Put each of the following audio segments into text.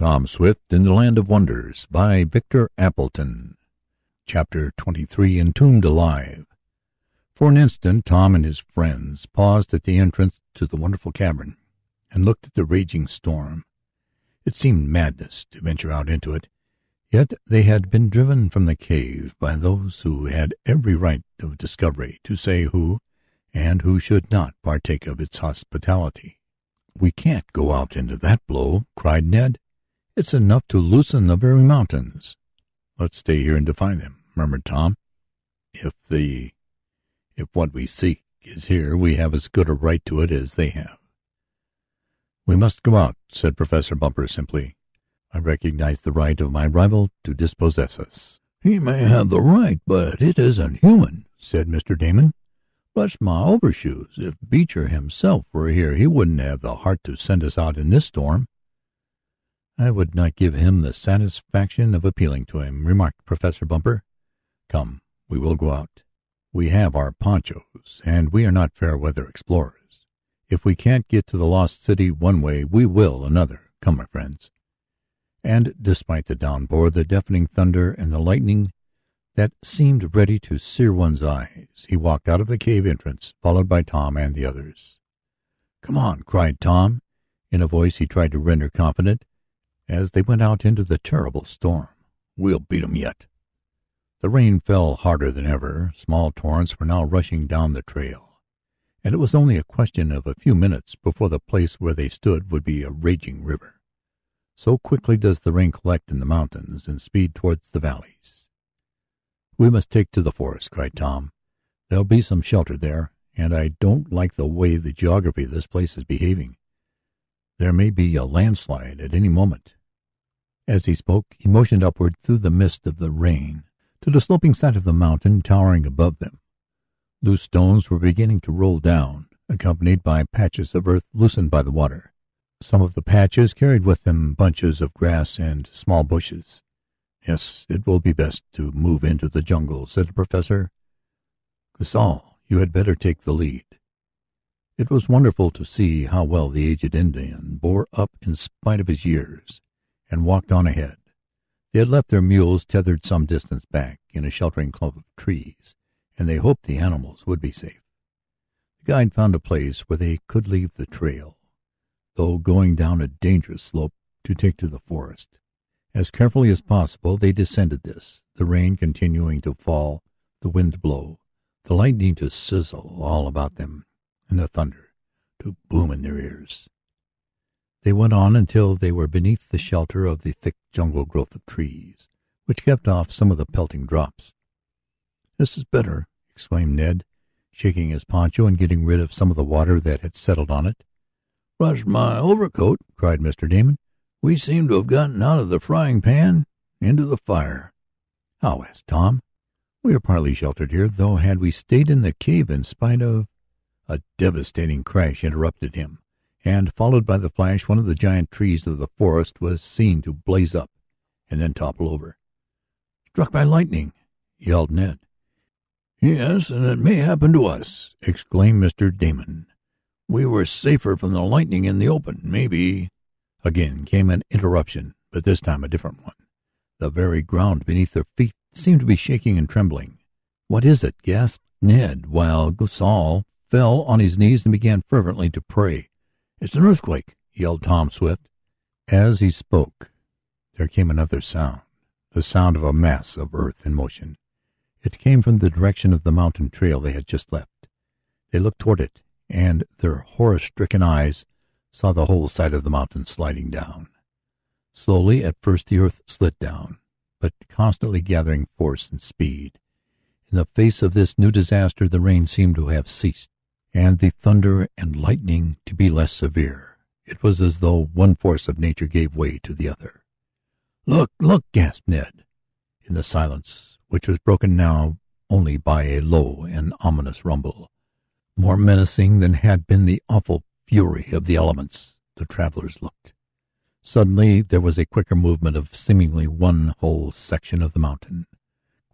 Tom Swift in the Land of Wonders by Victor Appleton. Chapter 23. Entombed Alive. For an instant Tom and his friends paused at the entrance to the wonderful cavern and looked at the raging storm. It seemed madness to venture out into it, yet they had been driven from the cave by those who had every right of discovery to say who and who should not partake of its hospitality. "We can't go out into that blow," cried Ned. "It's enough to loosen the very mountains." "Let's stay here and defy them," murmured Tom. If what we seek is here, we have as good a right to it as they have." "We must go out," said Professor Bumper simply. "I recognize the right of my rival to dispossess us." "He may have the right, but it isn't human," said Mr. Damon. "Bless my overshoes, if Beecher himself were here, he wouldn't have the heart to send us out in this storm." "I would not give him the satisfaction of appealing to him," remarked Professor Bumper. "Come, we will go out. We have our ponchos, and we are not fair-weather explorers. If we can't get to the lost city one way, we will another. Come, my friends." And despite the downpour, the deafening thunder, and the lightning that seemed ready to sear one's eyes, he walked out of the cave entrance, followed by Tom and the others. "Come on," cried Tom, in a voice he tried to render confident, as they went out into the terrible storm. "We'll beat 'em yet." The rain fell harder than ever. Small torrents were now rushing down the trail, and it was only a question of a few minutes before the place where they stood would be a raging river. So quickly does the rain collect in the mountains and speed towards the valleys. "We must take to the forest," cried Tom. "There'll be some shelter there, and I don't like the way the geography of this place is behaving. There may be a landslide at any moment." As he spoke, he motioned upward through the mist of the rain to the sloping side of the mountain towering above them. Loose stones were beginning to roll down, accompanied by patches of earth loosened by the water. Some of the patches carried with them bunches of grass and small bushes. "Yes, it will be best to move into the jungle," said the professor. "Cusal, you had better take the lead." It was wonderful to see how well the aged Indian bore up in spite of his years, and walked on ahead. They had left their mules tethered some distance back in a sheltering clump of trees, and they hoped the animals would be safe. The guide found a place where they could leave the trail, though going down a dangerous slope, to take to the forest. As carefully as possible they descended this, the rain continuing to fall, the wind blow, the lightning to sizzle all about them, and the thunder to boom in their ears. They went on until they were beneath the shelter of the thick jungle growth of trees, which kept off some of the pelting drops. "This is better," exclaimed Ned, shaking his poncho and getting rid of some of the water that had settled on it. "Bless my overcoat," cried Mr. Damon. "We seem to have gotten out of the frying pan into the fire." "How?" asked Tom. "We are partly sheltered here, though had we stayed in the cave in spite of—" A devastating crash interrupted him, and followed by the flash one of the giant trees of the forest was seen to blaze up and then topple over. "Struck by lightning!" yelled Ned. "Yes, and it may happen to us," exclaimed Mr. Damon. "We were safer from the lightning in the open, maybe—" Again came an interruption, but this time a different one. The very ground beneath their feet seemed to be shaking and trembling. "What is it?" gasped Ned, while Cusal fell on his knees and began fervently to pray. "It's an earthquake!" yelled Tom Swift. As he spoke, there came another sound, the sound of a mass of earth in motion. It came from the direction of the mountain trail they had just left. They looked toward it, and their horror-stricken eyes saw the whole side of the mountain sliding down. Slowly at first the earth slid down, but constantly gathering force and speed. In the face of this new disaster the rain seemed to have ceased, and the thunder and lightning to be less severe. It was as though one force of nature gave way to the other. "Look, look!" gasped Ned, in the silence, which was broken now only by a low and ominous rumble, more menacing than had been the awful fury of the elements. The travelers looked. Suddenly there was a quicker movement of seemingly one whole section of the mountain.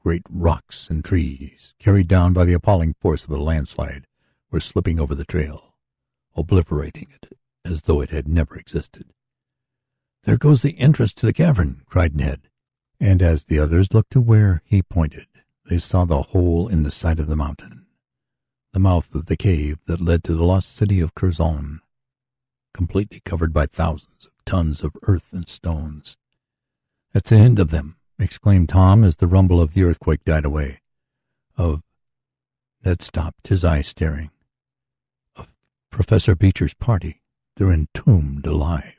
Great rocks and trees, carried down by the appalling force of the landslide, were slipping over the trail, obliterating it as though it had never existed. "There goes the entrance to the cavern," cried Ned, and as the others looked to where he pointed, they saw the hole in the side of the mountain, the mouth of the cave that led to the lost city of Curzon, completely covered by thousands of tons of earth and stones. "That's the end of them," exclaimed Tom as the rumble of the earthquake died away. "Of—" Ned stopped, his eyes staring. "Of Professor Beecher's party. They're entombed alive."